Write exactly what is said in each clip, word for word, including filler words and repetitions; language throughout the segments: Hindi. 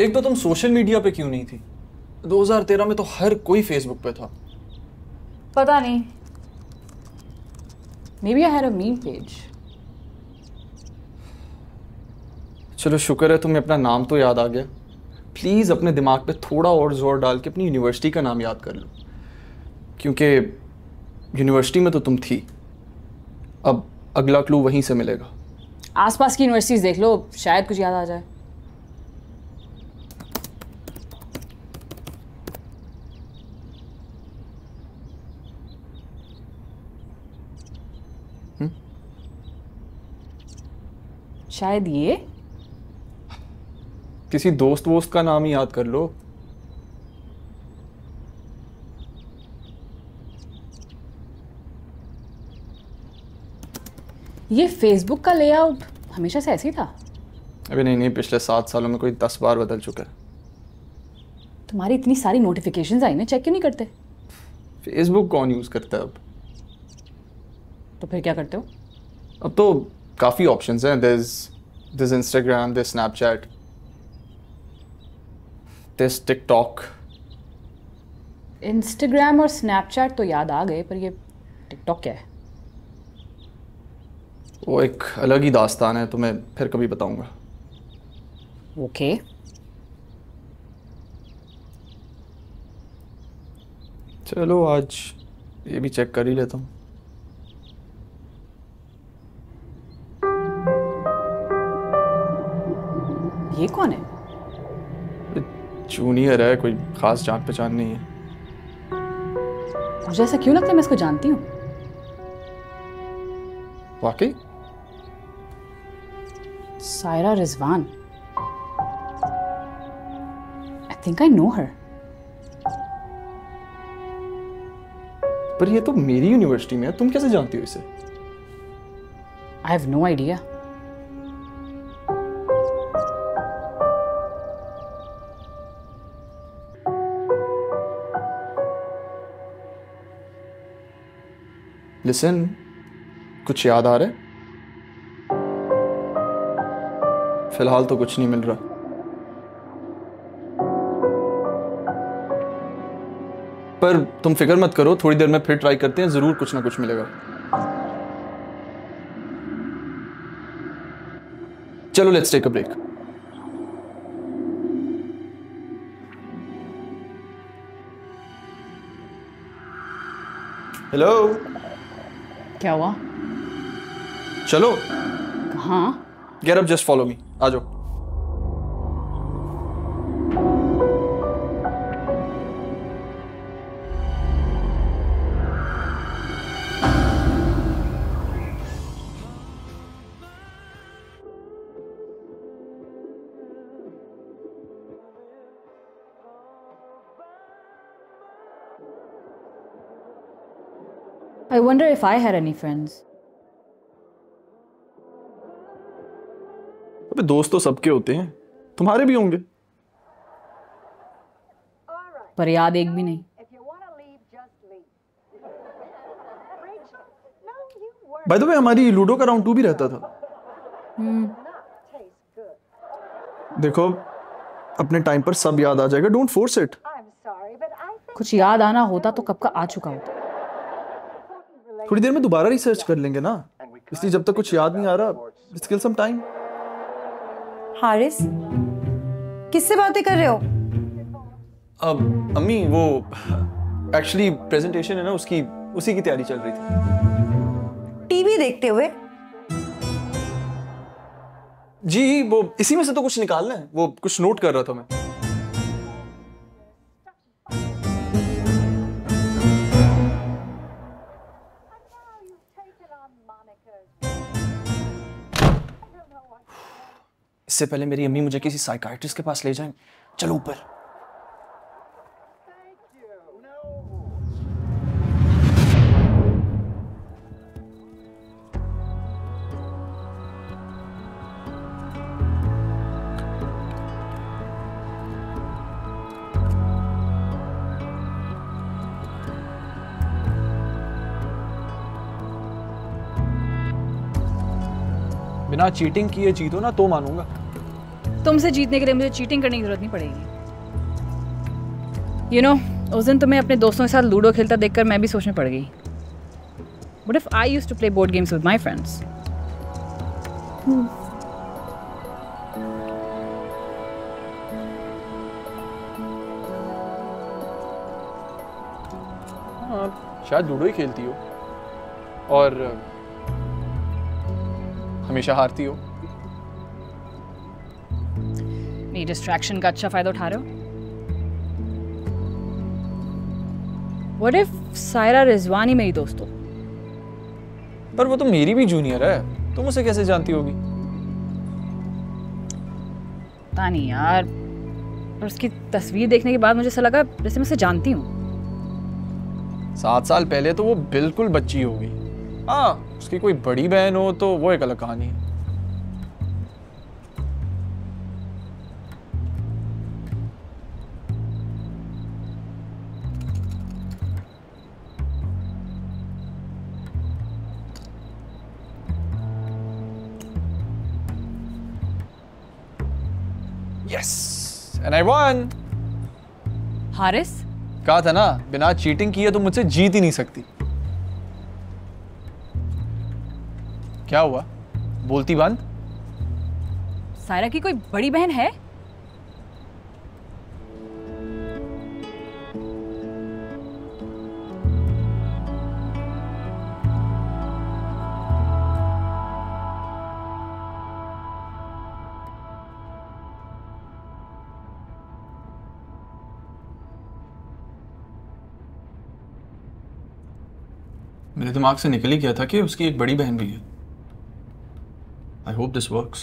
एक तो तुम सोशल मीडिया पे क्यों नहीं थी? दो हज़ार तेरह में तो हर कोई फेसबुक पे था। पता नहीं, maybe I had a meme page। चलो शुक्र है तुम्हें अपना नाम तो याद आ गया। प्लीज़ अपने दिमाग पे थोड़ा और जोर डाल के अपनी यूनिवर्सिटी का नाम याद कर लो, क्योंकि यूनिवर्सिटी में तो तुम थी। अब अगला क्लू वहीं से मिलेगा। आसपास की यूनिवर्सिटीज़ देख लो, शायद कुछ याद आ जाए। शायद ये किसी दोस्त वोस्त का नाम ही याद कर लो। ये फेसबुक का लेआउट हमेशा से ऐसे ही था? अबे नहीं नहीं, पिछले सात सालों में कोई दस बार बदल चुका है। तुम्हारी इतनी सारी नोटिफिकेशंस आई ना, चेक क्यों नहीं करते? फेसबुक कौन यूज़ करता है अब? तो फिर क्या करते हो? अब तो काफ़ी ऑप्शंस हैं। This this Instagram, this Snapchat, this TikTok. Instagram और स्नैपचैट तो याद आ गए, पर ये टिकटॉक क्या है? वो एक अलग ही दास्तान है, तो मैं फिर कभी बताऊंगा। Okay okay. चलो आज ये भी चेक कर ही लेता हूँ। ये कौन है? जूनियर है, कोई खास जान पहचान नहीं है। मुझे ऐसा क्यों लगता है मैं इसको जानती हूँ? वाकई? Saira Rizwan. I think I know her. पर ये तो मेरी यूनिवर्सिटी में है, तुम कैसे जानती हो इसे? I have no idea. Listen, कुछ याद आ रहा है? फिलहाल तो कुछ नहीं मिल रहा। पर तुम फिक्र मत करो, थोड़ी देर में फिर ट्राई करते हैं, जरूर कुछ ना कुछ मिलेगा। चलो let's take a break. Hello, क्या हुआ? चलो। कहाँ? Get up, just follow me. आ जाओ। I wonder if I had any friends. अबे दोस्त तो सबके होते हैं, तुम्हारे भी होंगे। पर याद एक भी नहीं। By the way, हमारी लूडो का राउंड टू भी रहता था। hmm. देखो, अपने टाइम पर सब याद आ जाएगा, डोंट फोर्स इट। कुछ याद आना होता तो कब का आ चुका होता। थोड़ी देर में दोबारा रिसर्च कर लेंगे ना, इसलिए जब तक कुछ याद नहीं आ रहा, स्टिल सम टाइम। हारिस, किससे बातें कर रहे हो? अब अम्मी, वो एक्चुअली प्रेजेंटेशन है ना, उसकी उसी की तैयारी चल रही थी। टीवी देखते हुए? जी, वो इसी में से तो कुछ निकालना है, वो कुछ नोट कर रहा था मैं। इससे पहले मेरी अम्मी मुझे किसी साइकाइट्रिस्ट के पास ले जाएं, चलो ऊपर। बिना चीटिंग किए जीतो ना तो मानूंगा। तुमसे जीतने के लिए मुझे चीटिंग करने की जरूरत नहीं पड़ेगी। यू नो उस दिन तुम्हें अपने दोस्तों के साथ लूडो खेलता देखकर मैं भी सोचने पड़ गई, but if I used to play board games with my friends. शायद लूडो ही खेलती हो और हमेशा हारती हो। मेरी डिस्ट्रैक्शन का अच्छा फायदा उठा रहे हो। What if सायरा रिजवान ही मेरी दोस्त हो? पर वो तो मेरी भी जूनियर है, तुम उसे कैसे जानती होगी? पता नहीं यार, पर उसकी तस्वीर देखने के बाद मुझे ऐसा लगा जैसे मैं उसे जानती हूँ। सात साल पहले तो वो बिल्कुल बच्ची होगी। हाँ, उसकी कोई बड़ी बहन हो तो वो एक अलग कहानी है। Yes, and I won. Haris, कहा था ना बिना चीटिंग किए तो मुझसे जीत ही नहीं सकती। क्या हुआ, बोलती बंद? सायरा की कोई बड़ी बहन है? मेरे दिमाग से निकल ही गया था कि उसकी एक बड़ी बहन भी है। I hope this works.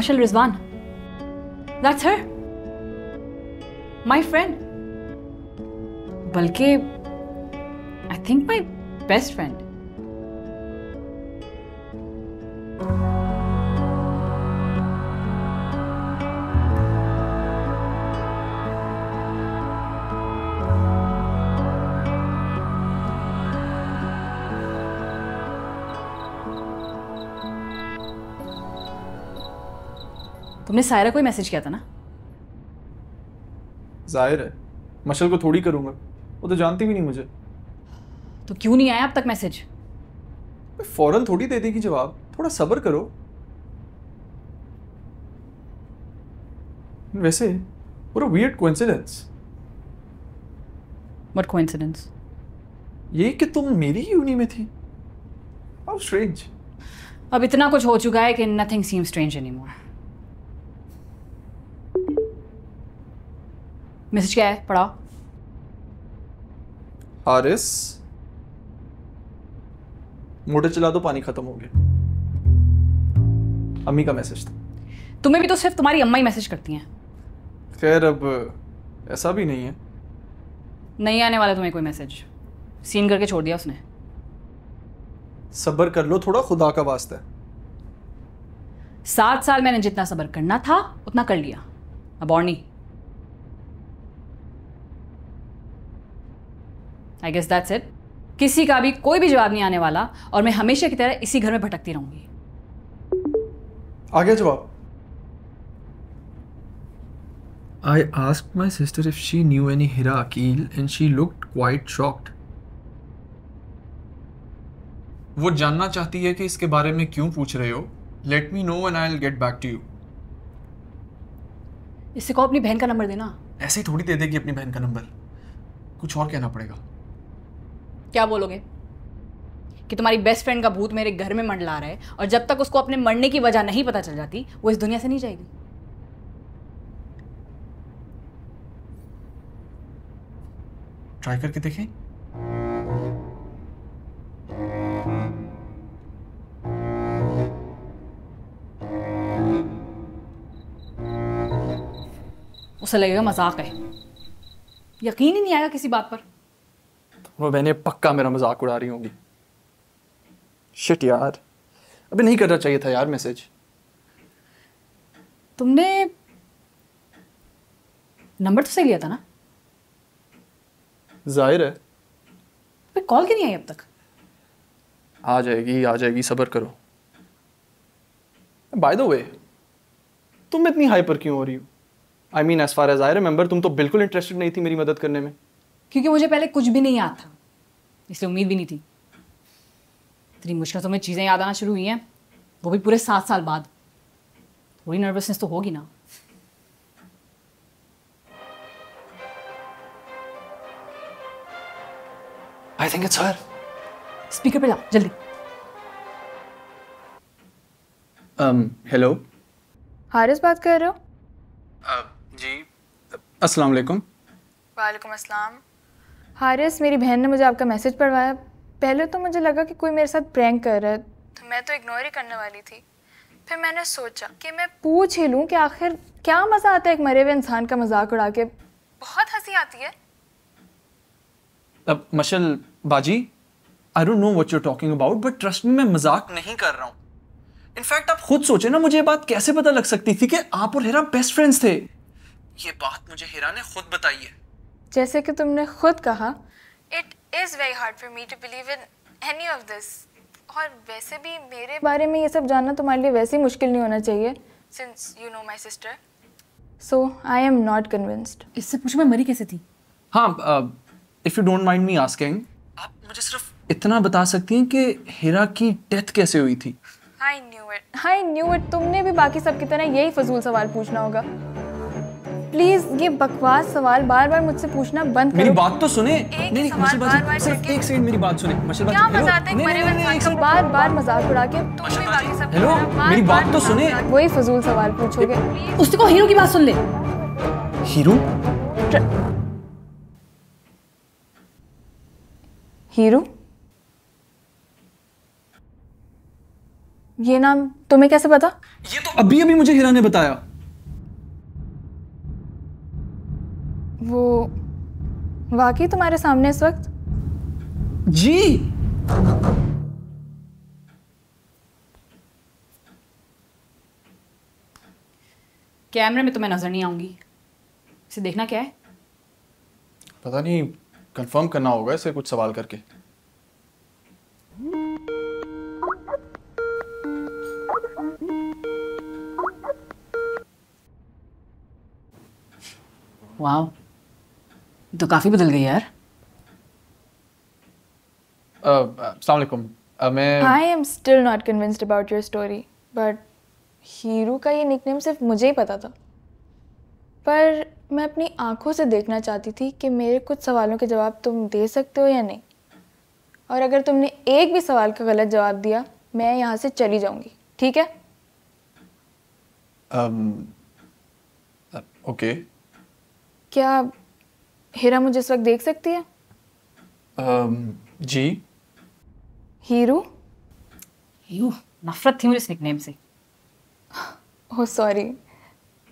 Mashal Rizwan. That's her. My friend. बल्कि I think my best friend. तुमने सायरा को ही मैसेज किया था ना? जाहिर है, मशल को थोड़ी करूंगा, वो तो जानती भी नहीं मुझे। तो क्यों नहीं आया अब तक मैसेज? मैं फौरन थोड़ी दे देगी जवाब, थोड़ा सब्र करो। वैसे वो वियर्ड कोइंसिडेंस। What coincidence? ये कि तुम मेरी यूनी में थी। How strange. अब इतना कुछ हो चुका है कि nothing seems strange anymore. Message क्या है, पढ़ाओ। हारिस, मोटर चला दो, पानी खत्म हो गया। अम्मी का मैसेज था। तुम्हें भी तो सिर्फ तुम्हारी अम्मा ही मैसेज करती हैं। खैर अब ऐसा भी नहीं है। नहीं आने वाला तुम्हें कोई मैसेज, सीन करके छोड़ दिया उसने। सब्र कर लो थोड़ा, खुदा का वास्ता है। सात साल मैंने जितना सब्र करना था उतना कर लिया, अब और नहीं। I guess that's it. किसी का भी कोई भी जवाब नहीं आने वाला और मैं हमेशा की तरह इसी घर में भटकती रहूंगी। आ गया जवाब। I asked my sister if she knew any Hira Akil and she looked quite shocked. वो जानना चाहती है कि इसके बारे में क्यों पूछ रहे हो। Let me know and I'll get back to you. इससे को अपनी बहन का नंबर देना। ऐसे ही थोड़ी दे देगी अपनी बहन का नंबर, कुछ और कहना पड़ेगा। क्या बोलोगे कि तुम्हारी बेस्ट फ्रेंड का भूत मेरे घर में मंडला रहा है और जब तक उसको अपने मरने की वजह नहीं पता चल जाती वो इस दुनिया से नहीं जाएगी। ट्राई करके देखें। उसे लगेगा मजाक है, यकीन ही नहीं आएगा किसी बात पर। वो बहने पक्का मेरा मजाक उड़ा रही होंगी। शिट यार, अबे नहीं करना चाहिए था यार मैसेज। तुमने नंबर तो सही लिया था ना? जाहिर है। पे कॉल क्यों नहीं आई अब तक? आ जाएगी आ जाएगी, सब्र करो। बाय द वे तुम इतनी हाइपर क्यों हो रही हो? I mean as far as I remember तुम तो बिल्कुल इंटरेस्टेड नहीं थी मेरी मदद करने में। क्योंकि मुझे पहले कुछ भी नहीं याद था, इसलिए उम्मीद भी नहीं थी। इतनी मुश्किल से मुझे चीज़ें याद आना शुरू हुई हैं, वो भी पूरे सात साल बाद। थोड़ी नर्वसनेस तो होगी ना। I think it's her. Speaker पे लाओ जल्दी। um, हेलो, हारिस बात कर रहे हो? uh, जी। अस्सलाम वालेकुम। वालेकुम अस्सलाम। हारिस, मेरी बहन ने मुझे आपका मैसेज पढ़वाया। पहले तो मुझे लगा कि कोई मेरे साथ प्रैंक कर रहा है, तो मैं तो इग्नोर ही करने वाली थी। फिर मैंने सोचा कि मैं पूछ ही लूँ कि आखिर क्या मज़ा आता है एक मरे हुए इंसान का मजाक उड़ा के। बहुत हंसी आती है। अब मशल बाजी, I don't know what you are talking about, but trust me, मैं मजाक नहीं कर रहा हूँ। इनफैक्ट आप खुद सोचें ना, मुझे ये बात कैसे पता लग सकती थी कि आप और हिरा बेस्ट फ्रेंड्स थे। ये बात मुझे हिरा ने खुद बताई है। जैसे कि तुमने खुद कहा, it is very hard for me to believe in any of this. और वैसे भी मेरे बारे में ये सब जानना तुम्हारे लिए वैसे ही मुश्किल नहीं होना चाहिए, since you know my sister. So I am not convinced. इससे पूछ मैं मरी कैसे थी? हाँ, if you don't mind me asking, आप मुझे सिर्फ इतना बता सकती हैं कि हिरा की डेथ कैसे हुई थी? I knew it. I knew it. तुमने भी बाकी सब की तरह यही फजूल सवाल पूछना होगा। प्लीज ये बकवास सवाल बार बार मुझसे पूछना बंद करो। मेरी बात तो सुने। एक नहीं, सवाल बार बार सिर्फ एक सेकंड मेरी बात सुने। क्या मजा आता है मरे हुए इंसान का बार बार मजाक उड़ा के? तुम भी बाकी सब। हेलो, मेरी बात तो सुने। वही फजूल सवाल पूछोगे। उसको हीरो की बात सुन ले। हीरो? हीरो? ये नाम तुम्हें कैसे पता? ये तो अभी अभी मुझे हिरा ने बताया। वो वाकई तुम्हारे सामने इस वक्त? जी। कैमरे में तो मैं नजर नहीं आऊंगी। इसे देखना क्या है? पता नहीं, कंफर्म करना होगा इसे कुछ सवाल करके। वाह, तो काफी बदल गई यार। अस्सलाम वालेकुम। मैं I am still not convinced about your story, but hero का ये निकनेम सिर्फ मुझे ही पता था। पर मैं अपनी आंखों से देखना चाहती थी कि मेरे कुछ सवालों के जवाब तुम दे सकते हो या नहीं। और अगर तुमने एक भी सवाल का गलत जवाब दिया, मैं यहाँ से चली जाऊँगी, ठीक है? ओके। क्या हिरा मुझे इस वक्त देख सकती है? um, ji. हीरू? यू, नफरत थी मुझे इस निकनेम से। Oh sorry,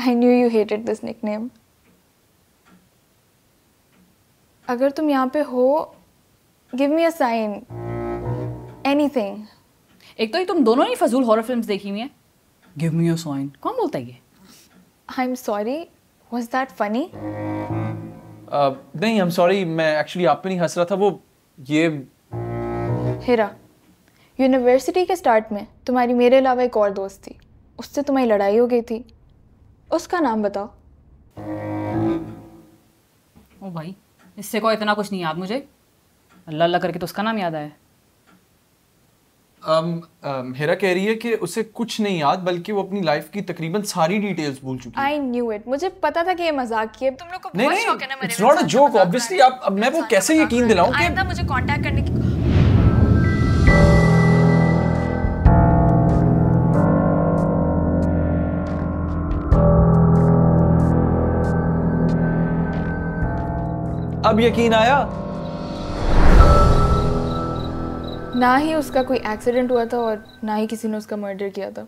I knew you hated this nickname. अगर तुम यहाँ पे हो, give me a sign, anything. एक तो ये तुम दोनों ही फजूल हॉरर फिल्म्स देखी हुई हैं। गिव मी अ साइन कौन बोलता है ये? I am sorry, Was that funny? Uh, नहीं, I'm sorry, मैं actually आप पे नहीं हंस रहा था। वो ये हिरा, यूनिवर्सिटी के स्टार्ट में तुम्हारी मेरे अलावा एक और दोस्त थी, उससे तुम्हारी लड़ाई हो गई थी। उसका नाम बताओ। ओ भाई, इससे कोई इतना कुछ नहीं याद मुझे। अल्लाह अल्लाह करके तो उसका नाम याद आया। um, um, हिरा कह रही है कि उसे कुछ नहीं याद, बल्कि वो अपनी लाइफ की तकरीबन सारी डिटेल्स भूल चुकी है। I knew it, मुझे पता था कि ये मजाक की है। तुम लोग को बहुत शौक है ना मेरे। It's not a joke, obviously। आप अब मैं वो कैसे यकीन दिलाऊं कि आइंदा मुझे कांटेक्ट करने की। अब यकीन आया ना। ही उसका कोई एक्सीडेंट हुआ था और ना ही किसी ने उसका मर्डर किया था।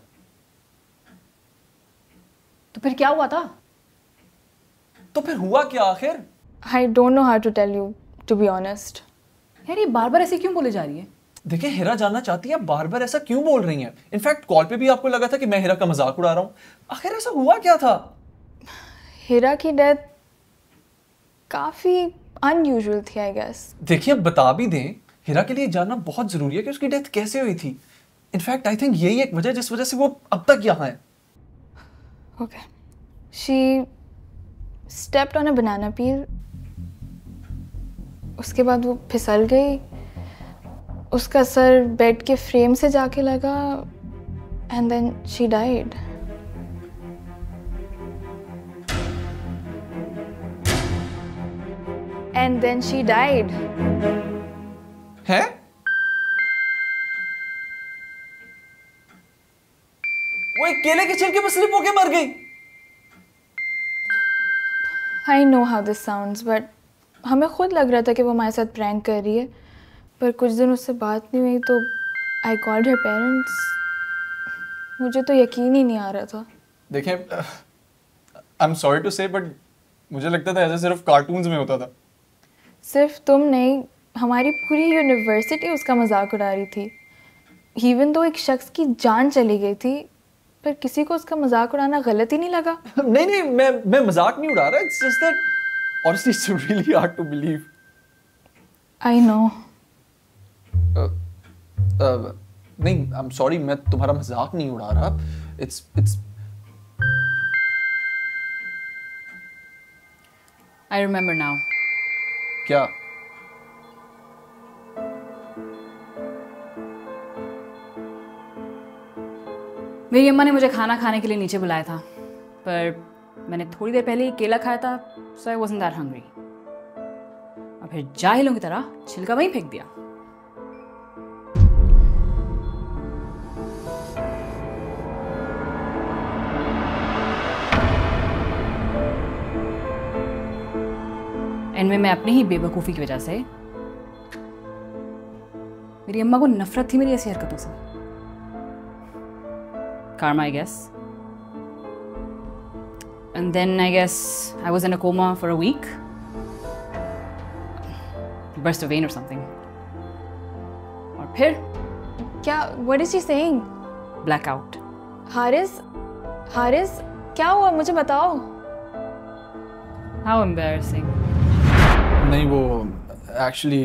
तो फिर क्या हुआ था? तो फिर हुआ क्या आखिर? I don't know how to tell you to be honest. यार ये बार बार ऐसे क्यों बोले जा रही है? देखिए हिरा जानना चाहती है आप बार बार ऐसा क्यों बोल रही हैं। इनफैक्ट कॉल पे भी आपको लगा था कि मैं हिरा का मजाक उड़ा रहा हूँ। आखिर ऐसा हुआ क्या था? हिरा की डेथ काफ़ी अनयूजुअल थी आई गेस। देखिए अब बता भी दें, हिरा के लिए जानना बहुत ज़रूरी है कि उसकी डेथ कैसे हुई थी। इनफैक्ट आई थिंक यही एक वजह जिस वजह से वो अब तक यहाँ है। Okay, she stepped on a banana peel, उसके बाद वो फिसल गई, उसका सर बेड के फ्रेम से जाके लगा and then she died. And then she died. है? वो एक केले के छिलके में स्लिप होके मर गई। I know how this sounds, but हमें खुद लग रहा था कि वो हमारे साथ प्रैंक कर रही है, पर कुछ दिन उससे बात नहीं हुई तो I called her parents. मुझे तो यकीन ही नहीं आ रहा था। देखें, I'm sorry to say, but मुझे लगता था ऐसा सिर्फ कार्टून्स में होता था। सिर्फ तुम नहीं, हमारी पूरी यूनिवर्सिटी उसका मजाक उड़ा रही थी। इवन तो एक शख्स की जान चली गई थी, पर किसी को उसका मजाक उड़ाना गलत ही नहीं लगा। नहीं नहीं, मैं मैं मजाक नहीं उड़ा रहा। It's just that honestly it's really hard to believe. I know. नहीं, आई एम सॉरी, मैं तुम्हारा मजाक नहीं उड़ा रहा। It's it's I remember now. क्या मेरी अम्मा ने मुझे खाना खाने के लिए नीचे बुलाया था, पर मैंने थोड़ी देर पहले ही केला खाया था, so I wasn't that hungry। और फिर जाहिलों की तरह छिलका वहीं फेंक दिया। एंड में मैं अपनी ही बेवकूफ़ी की वजह से, मेरी अम्मा को नफरत थी मेरी ऐसी हरकतों से। Karma, I guess. And then I guess I was in a coma for a week. Burst a vein or something. और फिर क्या? What is she saying? Blackout. Haris, Haris क्या हुआ मुझे बताओ। How embarrassing. नहीं वो एक्चुअली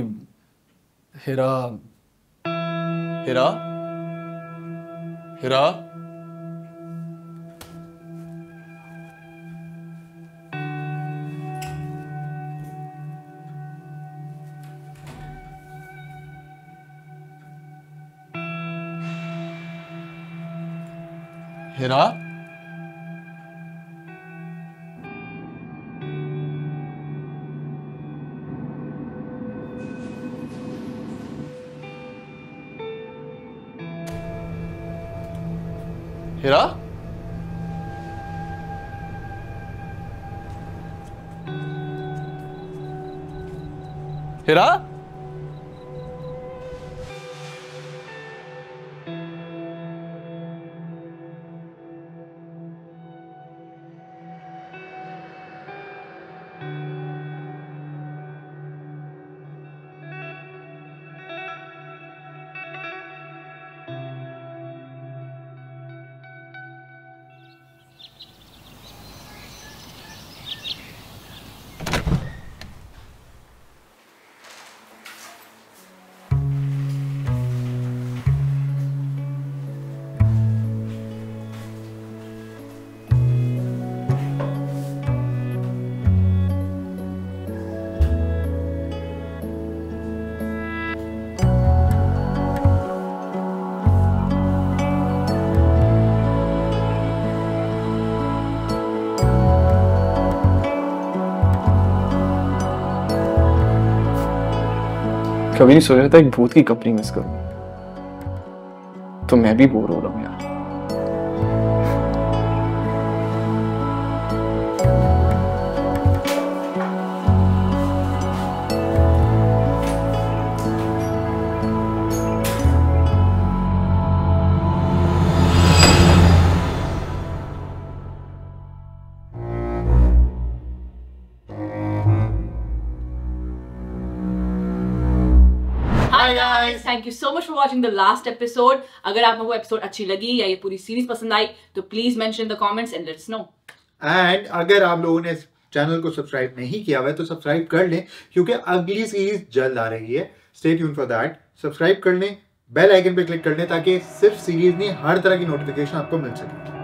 हिरा हिरा हिरा हिरा हिरा? हिरा? कभी नहीं सोच रहा था एक भूत की कंपनी मिस करूं, तो मैं भी बोर हो रहा हूं यार। Thank you so much for watching the last episode. अगर आप लोगों को एपिसोड अच्छी लगी या ये पूरी सीरीज पसंद आई तो please mention in the comments and let's know. And अगर आप लोगों ने चैनल को सब्सक्राइब नहीं किया हुआ है तो सब्सक्राइब कर लें, क्योंकि अगली सीरीज जल्द आ रही है। Stay tune for that, subscribe कर लें, बेल आइकन पे क्लिक कर लें, ताकि सिर्फ सीरीज नहीं, हर तरह की नोटिफिकेशन आपको मिल सके।